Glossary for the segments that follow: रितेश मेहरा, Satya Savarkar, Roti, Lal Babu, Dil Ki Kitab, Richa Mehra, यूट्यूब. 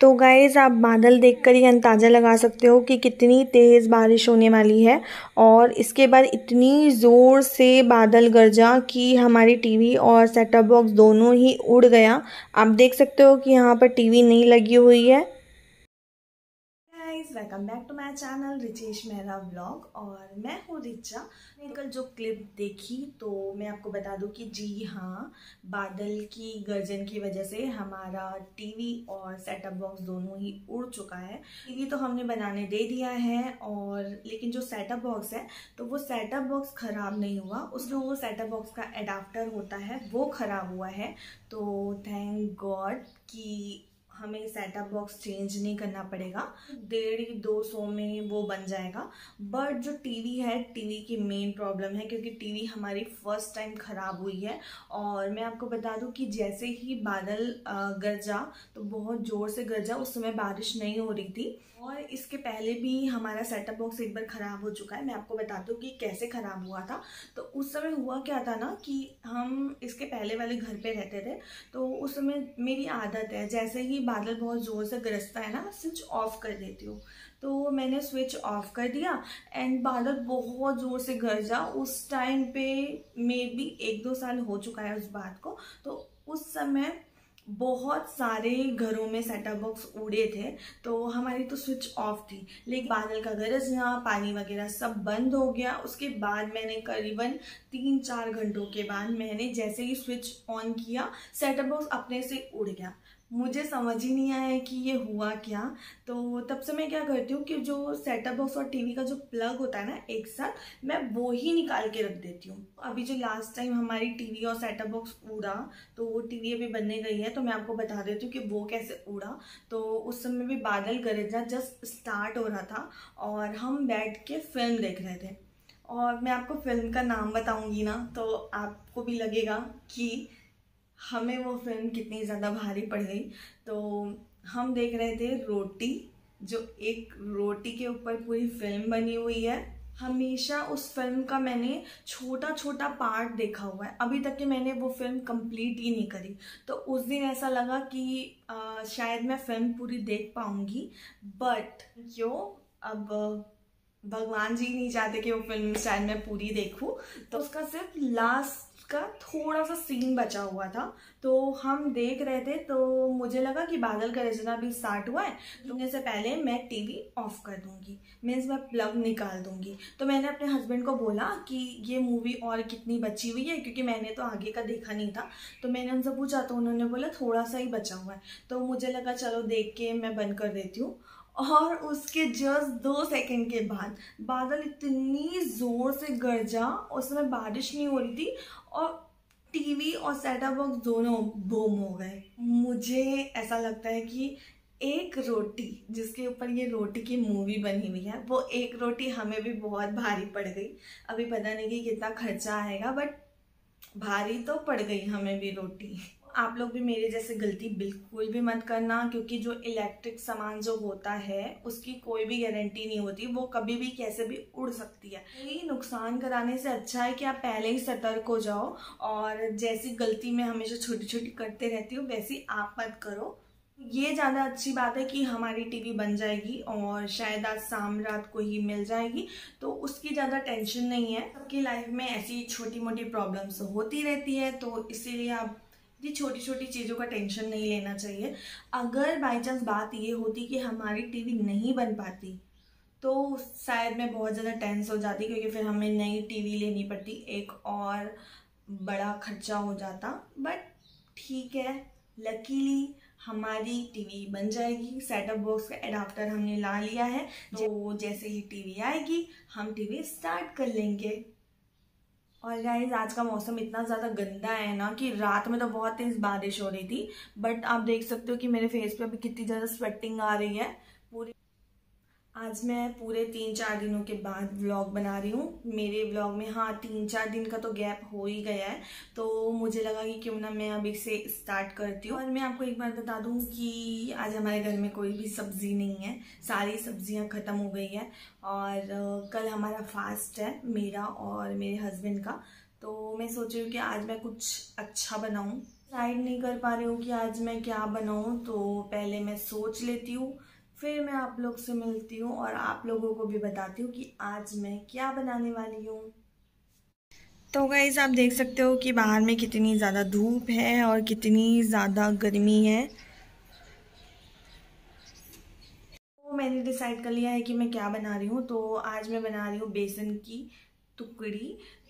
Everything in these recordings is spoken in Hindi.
तो गाइज़ आप बादल देखकर ही अंदाज़ा लगा सकते हो कि कितनी तेज़ बारिश होने वाली है। और इसके बाद इतनी ज़ोर से बादल गरजा कि हमारी टीवी और सेटअप बॉक्स दोनों ही उड़ गया। आप देख सकते हो कि यहाँ पर टीवी नहीं लगी हुई है। Welcome back to my channel रितेश मेहरा vlog, और मैं हूँ रिचा। कल जो क्लिप देखी तो मैं आपको बता दूँ कि जी हाँ, बादल की गर्जन की वजह से हमारा टीवी और सेटअप बॉक्स दोनों ही उड़ चुका है। टीवी तो हमने बनाने दे दिया है, और लेकिन जो सेटअप बॉक्स है तो वो सेटअप बॉक्स ख़राब नहीं हुआ, उसमें वो सेटअप बॉक्स का एडाप्टर होता है वो ख़राब हुआ है। तो थैंक गॉड कि हमें सेटअप बॉक्स चेंज नहीं करना पड़ेगा, 150-200 में वो बन जाएगा। बट जो टीवी है, टीवी की मेन प्रॉब्लम है, क्योंकि टीवी हमारी फर्स्ट टाइम ख़राब हुई है। और मैं आपको बता दूं कि जैसे ही बादल गरजा तो बहुत ज़ोर से गरजा, उस समय बारिश नहीं हो रही थी। और इसके पहले भी हमारा सेटअप बॉक्स एक बार ख़राब हो चुका है। मैं आपको बता दूं कि कैसे ख़राब हुआ था। तो उस समय हुआ क्या था ना कि हम इसके पहले वाले घर पे रहते थे, तो उस समय मेरी आदत है जैसे ही बादल बहुत ज़ोर से गरजता है ना, स्विच ऑफ़ कर देती हूँ। तो मैंने स्विच ऑफ़ कर दिया एंड बादल बहुत ज़ोर से गरजा। उस टाइम पे मे बी 1-2 साल हो चुका है उस बात को। तो उस समय बहुत सारे घरों में सेटअप बॉक्स उड़े थे, तो हमारी तो स्विच ऑफ थी, लेकिन बादल का गरजना, पानी वगैरह सब बंद हो गया। उसके बाद मैंने करीबन 3-4 घंटों के बाद मैंने जैसे ही स्विच ऑन किया, सेटअप बॉक्स अपने से उड़ गया। मुझे समझ ही नहीं आया कि ये हुआ क्या। तो तब से मैं क्या करती हूँ कि जो सेटअप बॉक्स और टीवी का जो प्लग होता है ना एक साथ, मैं वो ही निकाल के रख देती हूँ। अभी जो लास्ट टाइम हमारी टीवी और सेटअप बॉक्स उड़ा, तो वो टीवी अभी बनने गई है, तो मैं आपको बता देती हूँ कि वो कैसे उड़ा। तो उस समय भी बादल गरजना जस्ट स्टार्ट हो रहा था और हम बैठ के फिल्म देख रहे थे। और मैं आपको फिल्म का नाम बताऊँगी ना तो आपको भी लगेगा कि हमें वो फिल्म कितनी ज़्यादा भारी पड़ गई। तो हम देख रहे थे रोटी, जो एक रोटी के ऊपर पूरी फिल्म बनी हुई है। हमेशा उस फिल्म का मैंने छोटा छोटा पार्ट देखा हुआ है, अभी तक कि मैंने वो फिल्म कंप्लीट ही नहीं करी। तो उस दिन ऐसा लगा कि शायद मैं फिल्म पूरी देख पाऊँगी, बट क्यों, अब भगवान जी नहीं चाहते कि वो फिल्म शायद मैं पूरी देखूँ। तो उसका सिर्फ लास्ट का थोड़ा सा सीन बचा हुआ था, तो हम देख रहे थे। तो मुझे लगा कि बादल का गरजना भी स्टार्ट हुआ है, रुकने से पहले मैं टीवी ऑफ कर दूँगी, मीन्स मैं प्लग निकाल दूँगी। तो मैंने अपने हस्बैंड को बोला कि ये मूवी और कितनी बची हुई है, क्योंकि मैंने तो आगे का देखा नहीं था। तो मैंने उनसे पूछा तो उन्होंने बोला थोड़ा सा ही बचा हुआ है। तो मुझे लगा चलो देख के मैं बंद कर देती हूँ, और उसके जस्ट 2 सेकंड के बाद बादल इतनी ज़ोर से गरजा, उसमें बारिश नहीं हो रही थी, और टीवी और सेटअप बॉक्स दोनों बूम हो गए। मुझे ऐसा लगता है कि एक रोटी जिसके ऊपर ये रोटी की मूवी बनी हुई है, वो एक रोटी हमें भी बहुत भारी पड़ गई। अभी पता नहीं कि कितना खर्चा आएगा, बट भारी तो पड़ गई हमें भी रोटी। आप लोग भी मेरे जैसे गलती बिल्कुल भी मत करना, क्योंकि जो इलेक्ट्रिक सामान जो होता है उसकी कोई भी गारंटी नहीं होती, वो कभी भी कैसे भी उड़ सकती है। यही नुकसान कराने से अच्छा है कि आप पहले ही सतर्क हो जाओ, और जैसी गलती मैं हमेशा छोटी छोटी करते रहती हूँ वैसी आप मत करो। ये ज़्यादा अच्छी बात है कि हमारी टीवी बन जाएगी और शायद आज शाम रात को ही मिल जाएगी, तो उसकी ज़्यादा टेंशन नहीं है। सबकी लाइफ में ऐसी छोटी मोटी प्रॉब्लम्स होती रहती है, तो इसीलिए आप ये छोटी छोटी चीज़ों का टेंशन नहीं लेना चाहिए। अगर बाई चांस बात ये होती कि हमारी टीवी नहीं बन पाती तो शायद मैं बहुत ज़्यादा टेंस हो जाती, क्योंकि फिर हमें नई टीवी लेनी पड़ती, एक और बड़ा खर्चा हो जाता। बट ठीक है, लकीली हमारी टीवी बन जाएगी, सेटअप बॉक्स का एडाप्टर हमने ला लिया है। तो जैसे ही टीवी आएगी हम टीवी स्टार्ट कर लेंगे। और गाइज आज का मौसम इतना ज़्यादा गंदा है ना कि रात में तो बहुत तेज़ बारिश हो रही थी, बट आप देख सकते हो कि मेरे फेस पे अभी कितनी ज़्यादा स्वेटिंग आ रही है। पूरी आज मैं पूरे 3-4 दिनों के बाद व्लॉग बना रही हूँ मेरे व्लॉग में। हाँ, 3-4 दिन का तो गैप हो ही गया है, तो मुझे लगा कि क्यों ना मैं अभी से स्टार्ट करती हूँ। और मैं आपको एक बार बता दूँ कि आज हमारे घर में कोई भी सब्ज़ी नहीं है, सारी सब्जियाँ ख़त्म हो गई है। और कल हमारा फास्ट है, मेरा और मेरे हस्बैंड का। तो मैं सोच रही हूँ कि आज मैं कुछ अच्छा बनाऊँ। डिसाइड नहीं कर पा रही हूँ कि आज मैं क्या बनाऊँ, तो पहले मैं सोच लेती हूँ, फिर मैं आप लोग से मिलती हूँ और आप लोगों को भी बताती हूँ कि आज मैं क्या बनाने वाली हूँ। तो गाइस आप देख सकते हो कि बाहर में कितनी ज़्यादा धूप है और कितनी ज़्यादा गर्मी है। तो मैंने डिसाइड कर लिया है कि मैं क्या बना रही हूँ। तो आज मैं बना रही हूँ बेसन की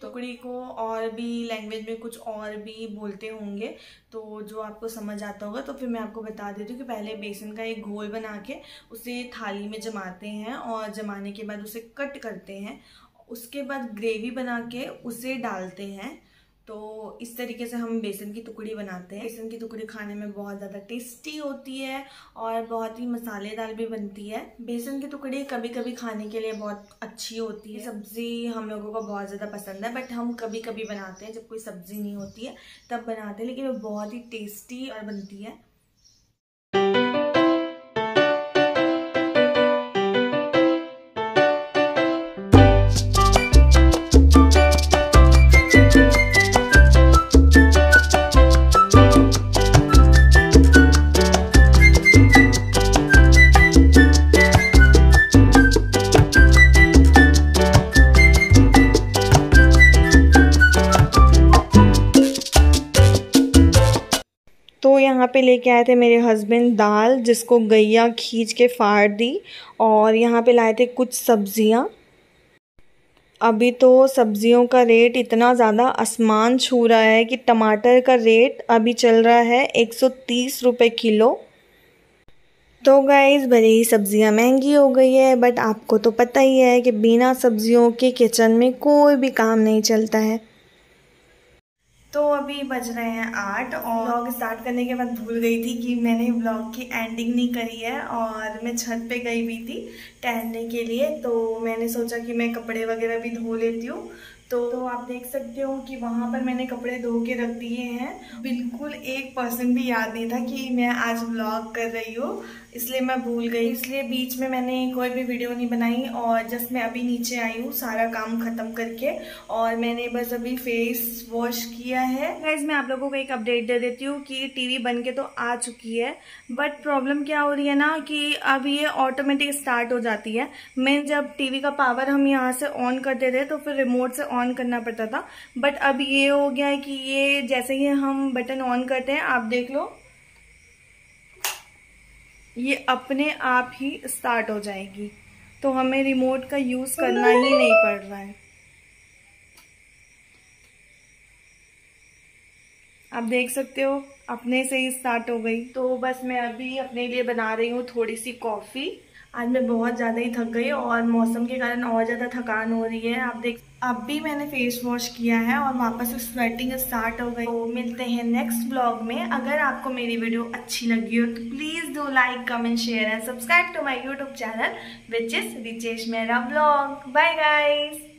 टुकड़ी को और भी लैंग्वेज में कुछ और भी बोलते होंगे, तो जो आपको समझ आता होगा तो फिर मैं आपको बता देती हूँ कि पहले बेसन का एक घोल बना के उसे थाली में जमाते हैं और जमाने के बाद उसे कट करते हैं, उसके बाद ग्रेवी बना के उसे डालते हैं। तो इस तरीके से हम बेसन की टुकड़ी बनाते हैं। बेसन की टुकड़ी खाने में बहुत ज़्यादा टेस्टी होती है और बहुत ही मसालेदार भी बनती है। बेसन की टुकड़ी कभी कभी खाने के लिए बहुत अच्छी होती है। सब्ज़ी हम लोगों को बहुत ज़्यादा पसंद है, बट हम कभी कभी बनाते हैं जब कोई सब्ज़ी नहीं होती है तब बनाते हैं, लेकिन वो बहुत ही टेस्टी और बनती है। तो यहाँ पे लेके आए थे मेरे हस्बैंड दाल, जिसको गैया खींच के फाड़ दी, और यहाँ पे लाए थे कुछ सब्जियाँ। अभी तो सब्जियों का रेट इतना ज़्यादा आसमान छू रहा है कि टमाटर का रेट अभी चल रहा है 130 रुपये किलो। तो गाइस भले ही सब्जियां महंगी हो गई है, बट आपको तो पता ही है कि बिना सब्जियों के किचन में कोई भी काम नहीं चलता है। तो अभी बज रहे हैं 8 और व्लॉग स्टार्ट करने के बाद भूल गई थी कि मैंने व्लॉग की एंडिंग नहीं करी है। और मैं छत पे गई भी थी टहलने के लिए, तो मैंने सोचा कि मैं कपड़े वगैरह भी धो लेती हूँ। तो आप देख सकते हो कि वहाँ पर मैंने कपड़े धो के रख दिए हैं। बिल्कुल 1% भी याद नहीं था कि मैं आज व्लॉग कर रही हूँ, इसलिए मैं भूल गई, इसलिए बीच में मैंने कोई भी वीडियो नहीं बनाई। और जस्ट मैं अभी नीचे आई हूँ सारा काम ख़त्म करके, और मैंने बस अभी फेस वॉश किया है। गाइस मैं आप लोगों को एक अपडेट दे देती हूँ कि टीवी बन के तो आ चुकी है, बट प्रॉब्लम क्या हो रही है ना कि अब ये ऑटोमेटिक स्टार्ट हो जाती है। मैं जब टीवी का पावर हम यहाँ से ऑन करते थे तो फिर रिमोट से ऑन करना पड़ता था, बट अब ये हो गया है कि ये जैसे ही हम बटन ऑन करते हैं, आप देख लो ये अपने आप ही स्टार्ट हो जाएगी, तो हमें रिमोट का यूज करना ही नहीं पड़ रहा है। आप देख सकते हो अपने से ही स्टार्ट हो गई। तो बस मैं अभी अपने लिए बना रही हूँ थोड़ी सी कॉफी। आज मैं बहुत ज़्यादा ही थक गई और मौसम के कारण और ज़्यादा थकान हो रही है। आप देख अब भी मैंने फेस वॉश किया है और वापस स्वेटिंग स्टार्ट हो गई। तो मिलते हैं नेक्स्ट ब्लॉग में। अगर आपको मेरी वीडियो अच्छी लगी हो तो please do like, comment, share and subscribe to my यूट्यूब channel which is रितेश मेहरा blog. Bye guys.